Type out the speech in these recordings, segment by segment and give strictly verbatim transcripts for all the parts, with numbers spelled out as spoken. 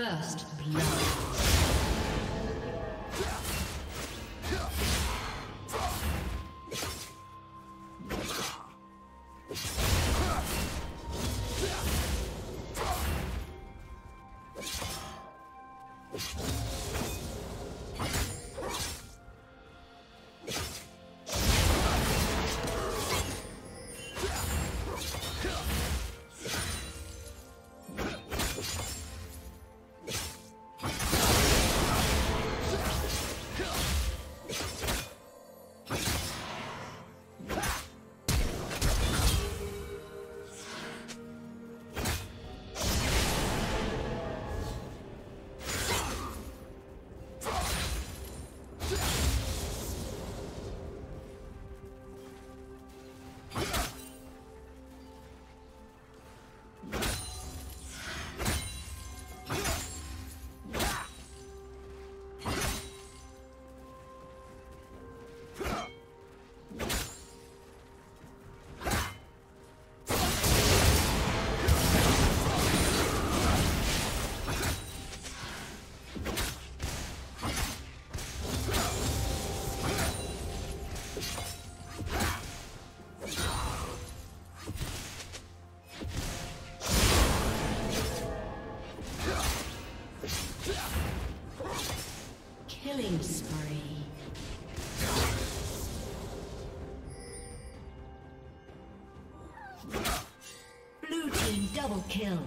First blood. Killing spree. Blue team double kill.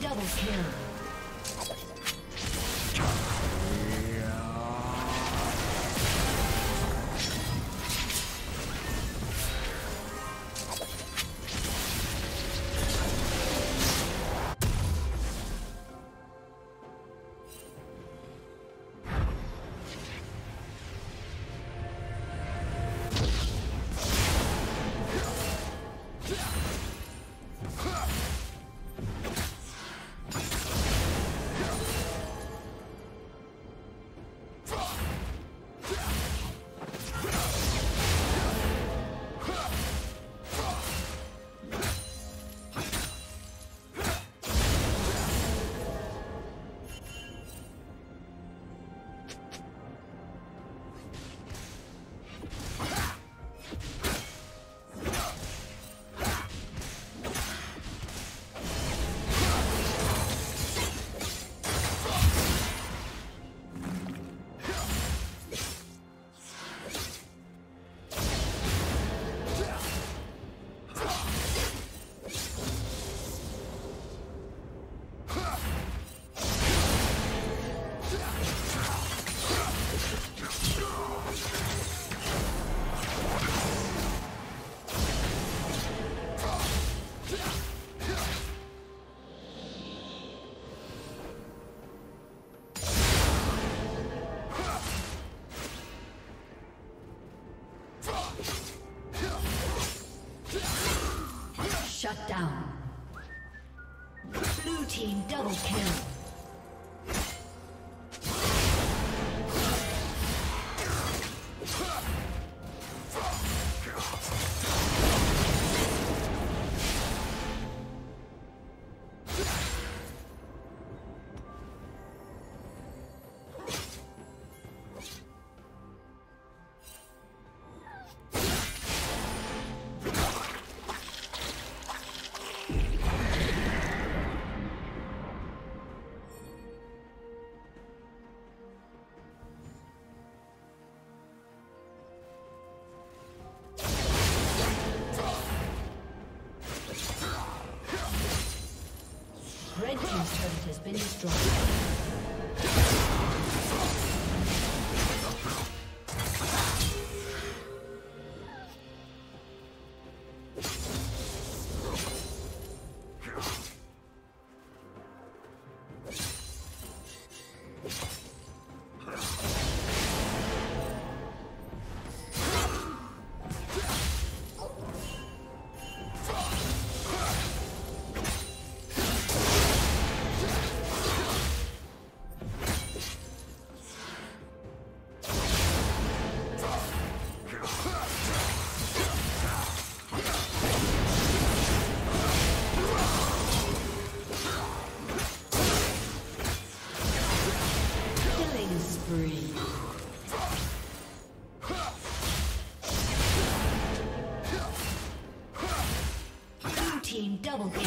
Double kill. team double kill. Red team's turret has been destroyed. Double kill.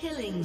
Killing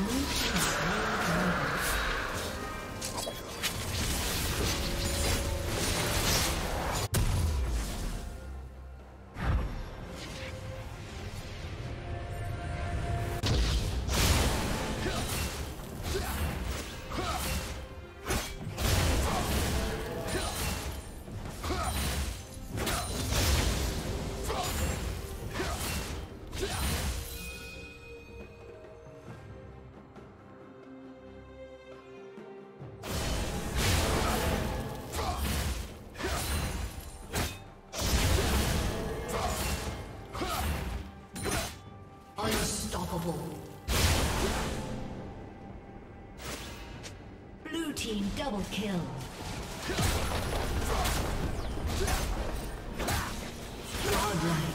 Blue team's turret has been destroyed. team double kill. Godlike.